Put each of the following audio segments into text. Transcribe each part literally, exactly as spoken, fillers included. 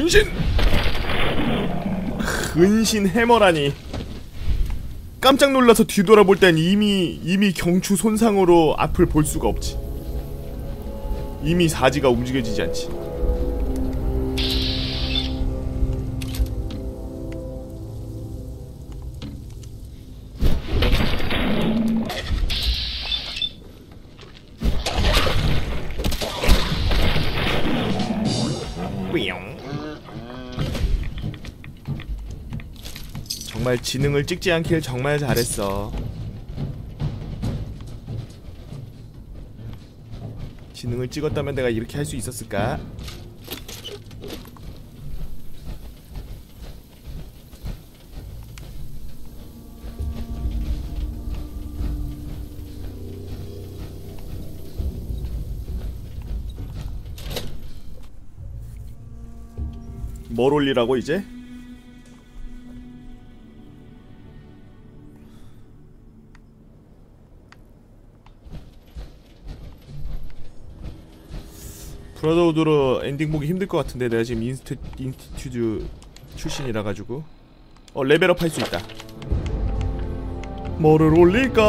은신! 은신 해머라니. 깜짝 놀라서 뒤돌아볼 땐 이미 이미 경추 손상으로 앞을 볼 수가 없지. 이미 사지가 움직여지지 않지. 정말 지능을 찍지 않길 정말 잘했어. 지능을 찍었다면 내가 이렇게 할 수 있었을까? 뭘 올리라고 이제? 브라더우드로 엔딩 보기 힘들 것 같은데 내가 지금 인스트, 인스티튜드 출신이라가지고. 어 레벨업 할 수 있다. 뭐를 올릴까?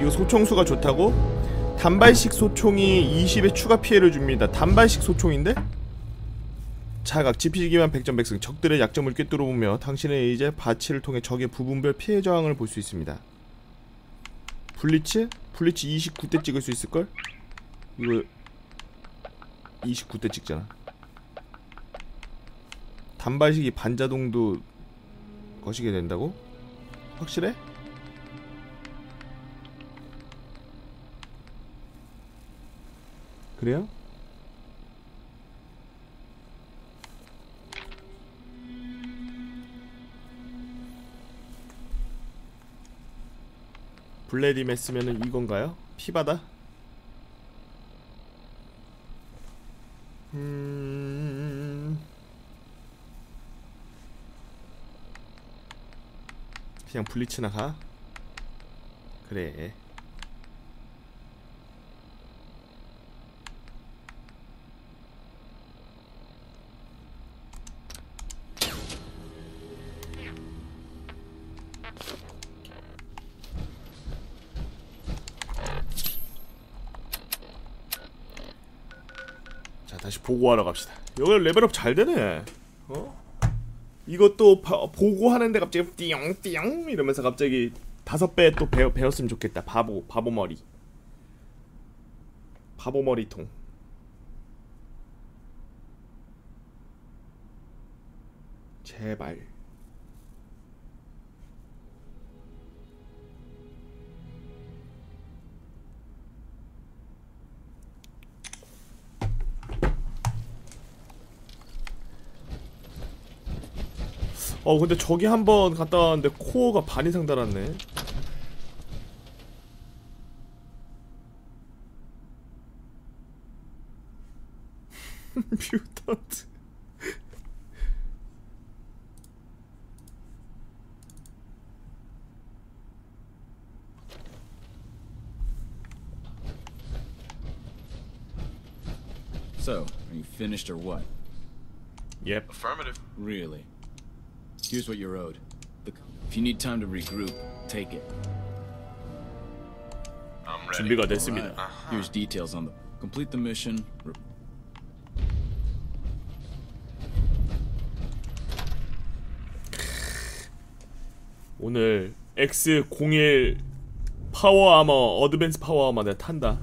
이거 소총수가 좋다고? 단발식 소총이 이십의 추가 피해를 줍니다. 단발식 소총인데? 자각, 지피기만 백 점 백승. 적들의 약점을 꿰뚫어보며 당신의 이제 바치를 통해 적의 부분별 피해 저항을 볼 수 있습니다. 블리츠? 블리츠 이십구 대 찍을 수 있을걸? 이거 이십구 대 찍잖아. 단발식이 반자동도 거시게 된다고? 확실해? 그래요? 블레디메 쓰면은 이건가요? 피바다? 음... 그냥 블리츠나 가? 그래. 보고하러 갑시다. 여기 레벨업 잘 되네. 어? 이것도 보고하는데 갑자기 띠용띠용 이러면서 갑자기 다섯 배 또 배웠, 배웠으면 좋겠다. 바보, 바보머리. 바보머리통. 제발. 어 근데 저기 한번 갔다 왔는데 코어가 반 이상 달았네. 뮤턴트. So, are you finished or what? Yep. Affirmative. Really? Here's what you're owed. If you need time to regroup, take it. I'm ready. 준비가 됐습니다. Right. Uh-huh. Here's details on the complete the mission. 오늘 엑스 공일 파워 아머, 어드밴스 파워 아머 내가 탄다.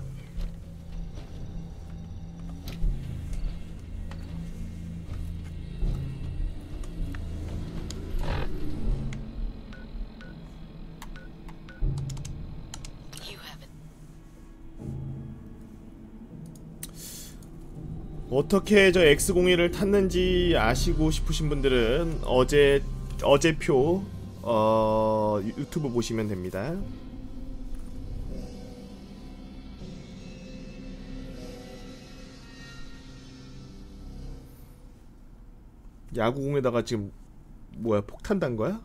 어떻게 저 엑스 공일을 탔는지 아시고 싶으신 분들은 어제 어제표 어, 유튜브 보시면 됩니다. 야구공에다가 지금 뭐야 폭탄 단 거야?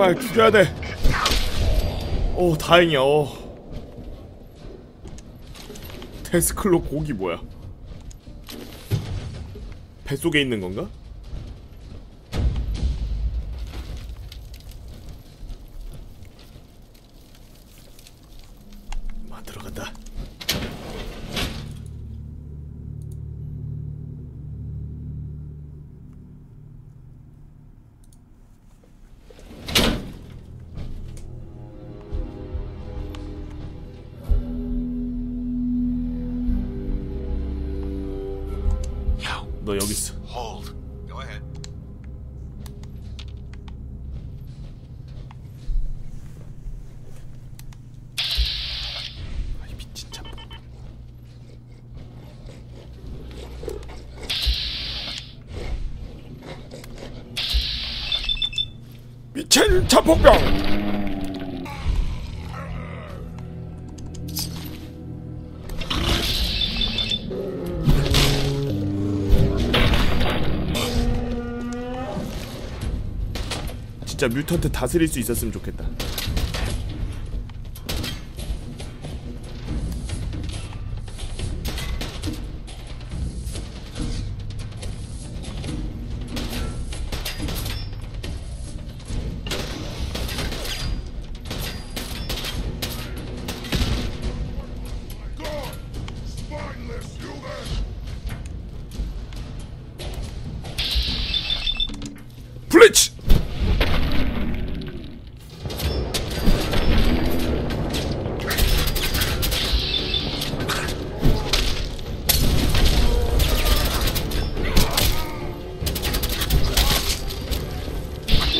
제발 죽여야 돼. 오 다행이야. 어. 데스클로 고기 뭐야? 뱃속에 있는 건가? 아 들어간다. 너 여기 있어. Hold. Go ahead. 아이 미친 참. 미친 자폭병. 진짜 뮤턴트 다스릴 수 있었으면 좋겠다. 플래치!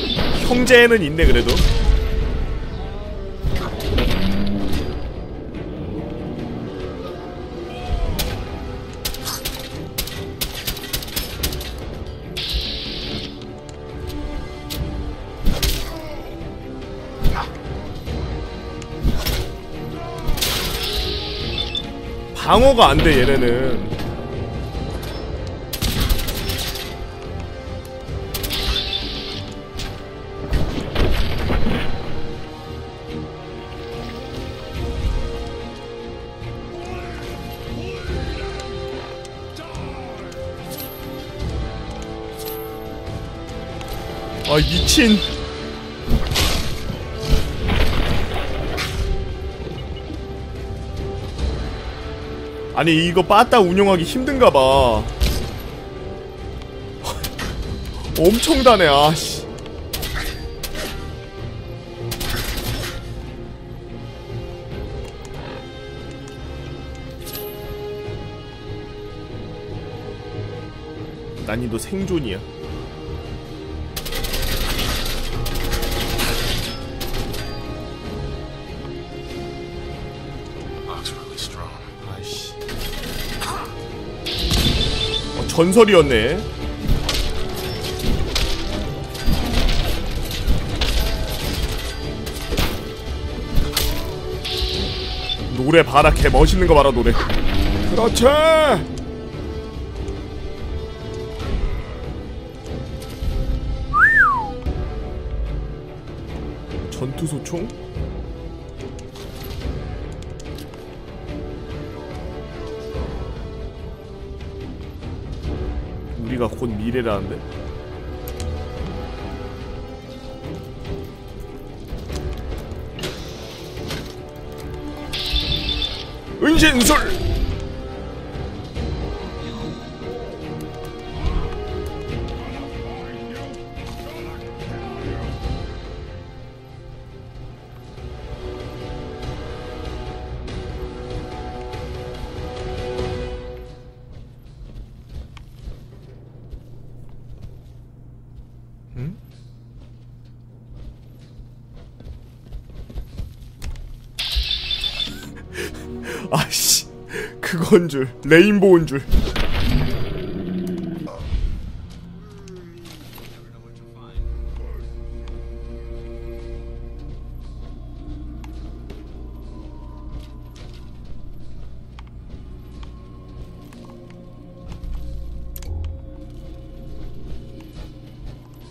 형제는 있네 그래도. 방어가 안 돼 얘네는. 아 미친. 아니 이거 빠따 운용하기 힘든가봐. 엄청 다네. 아씨 난이도 생존이야. 전설이었네. 노래 봐라. 개 멋있는 거 봐라 노래. 그렇지. 전투소총? 우리가 곧 미래라는데? 은신술! 아씨 그건 줄 레인보우인 줄.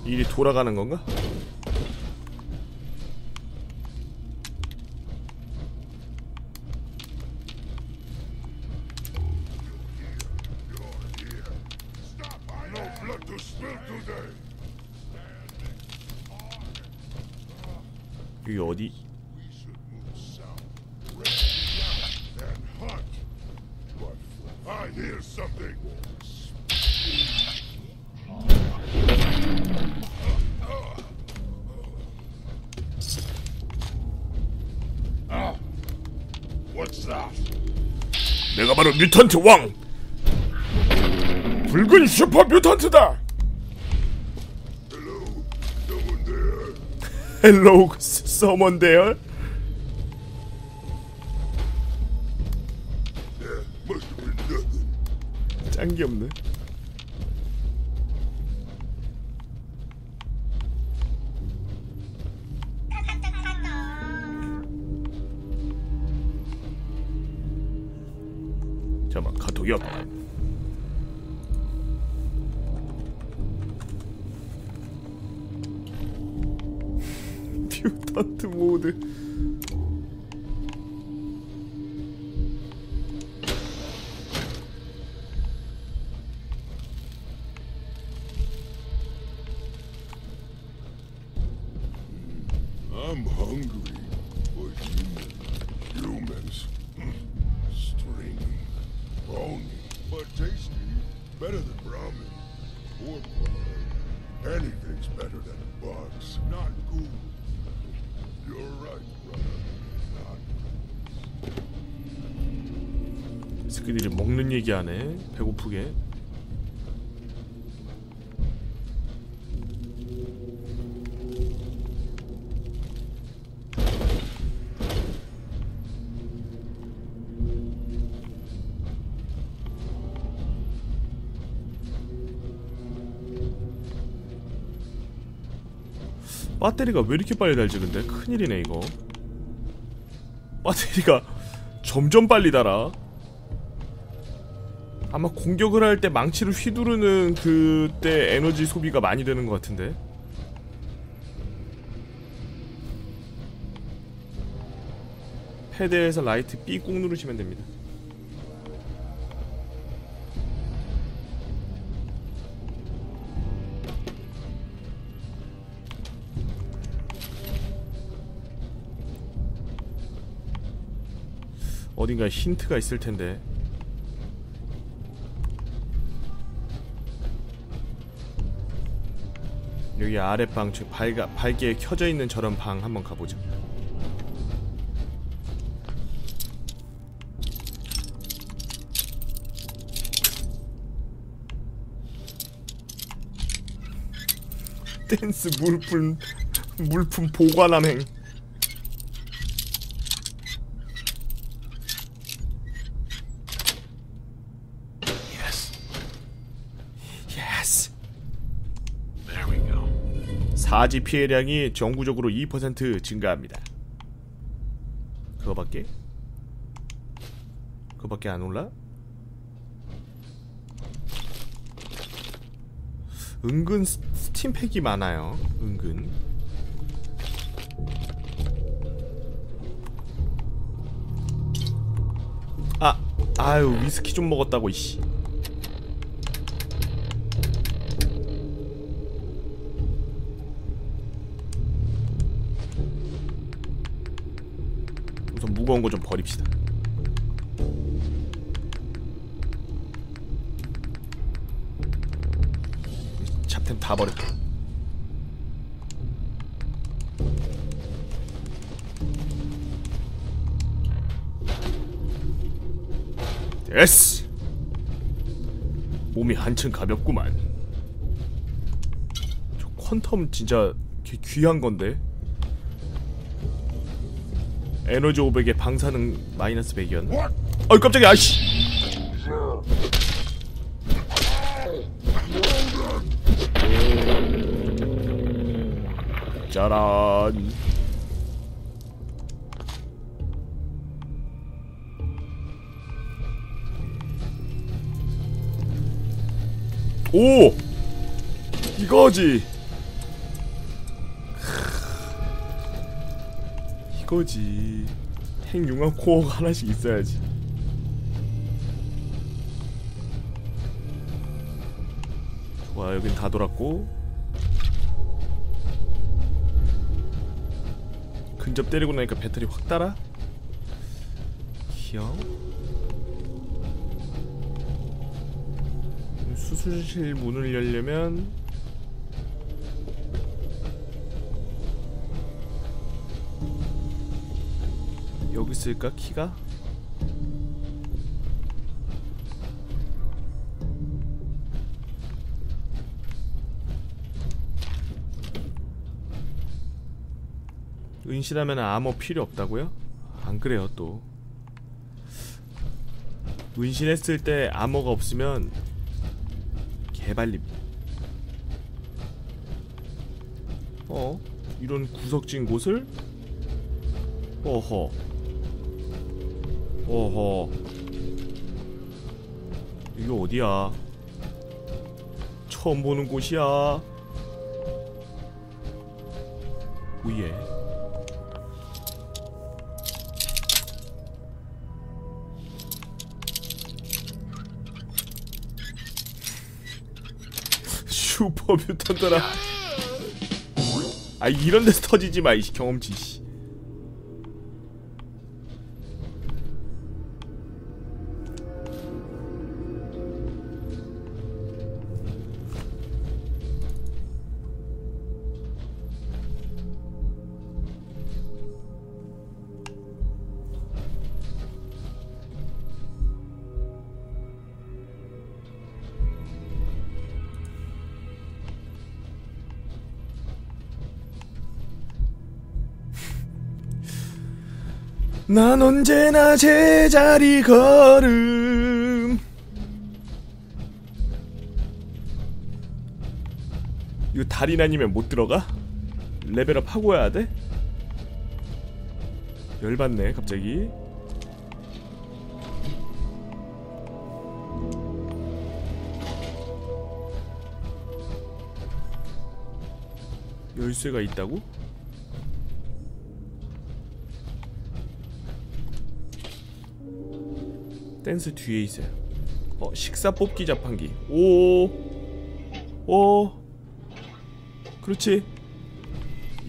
일이 돌아가는 건가? to sleep today. 여기 어디? 내가 바로 뮤턴트 왕! 붉은 슈퍼 뮤턴트다! 헬로우, someone there? 딴 게 없네. 잠깐만, 카톡이 없다. 뮤턴트 모드. 새끼들이 먹는 얘기하네. 배고프게. 배터리가 왜 이렇게 빨리 달지 근데? 큰일이네 이거. 배터리가 점점 빨리 달아. 아마 공격을 할 때 망치를 휘두르는 그때 에너지 소비가 많이 되는 것 같은데. 패드에서 라이트 B 꾹 누르시면 됩니다. 어딘가 힌트가 있을 텐데. 여기 아랫방, 즉 밝아, 밝게 켜져 있는 저런 방 한번 가보죠. 댄스 물품 물품 보관함행. 사지 피해량이 전국적으로 이 퍼센트 증가합니다. 그거밖에? 그거밖에 안 올라? 은근 스팀팩이 많아요. 은근. 아! 아유, 위스키 좀 먹었다고 이씨. 무거운 거 좀 버립시다. 잡템 다 버렸다. 됐어. 몸이 한층 가볍구만. 저 퀀텀 진짜 귀한 건데. 에너지 오백에 방사능 마이너스 백이었나? 어이 깜짝이야 아이씨! 짜란. 오! 이거지! 거지. 핵융합 코어가 하나씩 있어야지. 와, 여긴 다 돌았고. 근접 때리고 나니까 배터리 확 달아? 귀여워. 수술실 문을 열려면 여기 있을까? 키가? 은신하면 아머 필요 없다고요? 안 그래요 또. 은신했을 때 아머가 없으면 개발림. 어? 이런 구석진 곳을? 어허. 어허. 이거 어디야? 처음 보는 곳이야. 오예. 슈퍼뮤턴더라. 아, 이런데서 터지지마 이씨. 경험치 씨. 난 언제나 제자리 걸음. 이거 달인 아니면 못 들어가? 레벨업 하고 와야 돼? 열받네 갑자기. 열쇠가 있다고? 댄스 뒤에 있어요. 어, 식사 뽑기 자판기. 오, 오, 그렇지.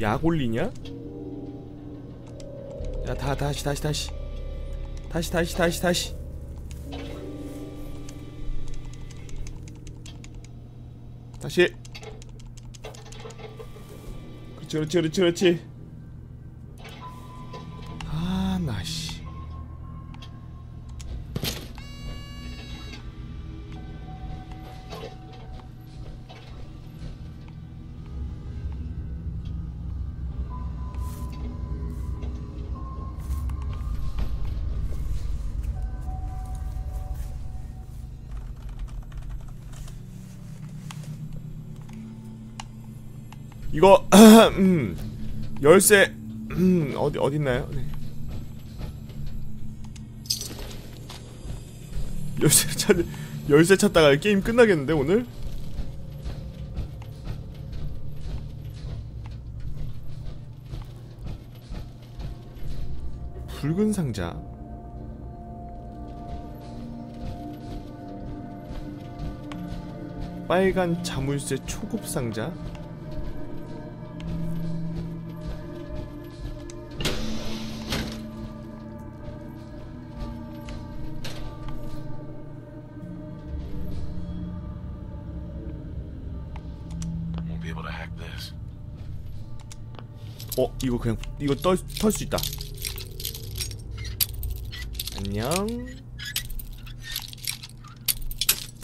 약 올리냐? 야, 다 다시 다시 다시 다시 다시 다시 다시. 다시. 그렇지 그렇지 그렇지 그렇지. 이거 음, 열쇠 음, 어디 어디 있나요? 네. 열쇠 찾 열쇠 찾다가 게임 끝나겠는데 오늘? 붉은 상자. 빨간 자물쇠 초급 상자. 어, 이거 그냥 이거 떨 털 수 있다. 안녕.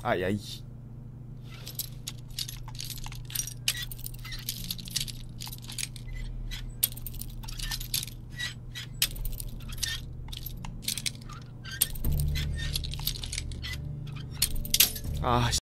아야이. 아.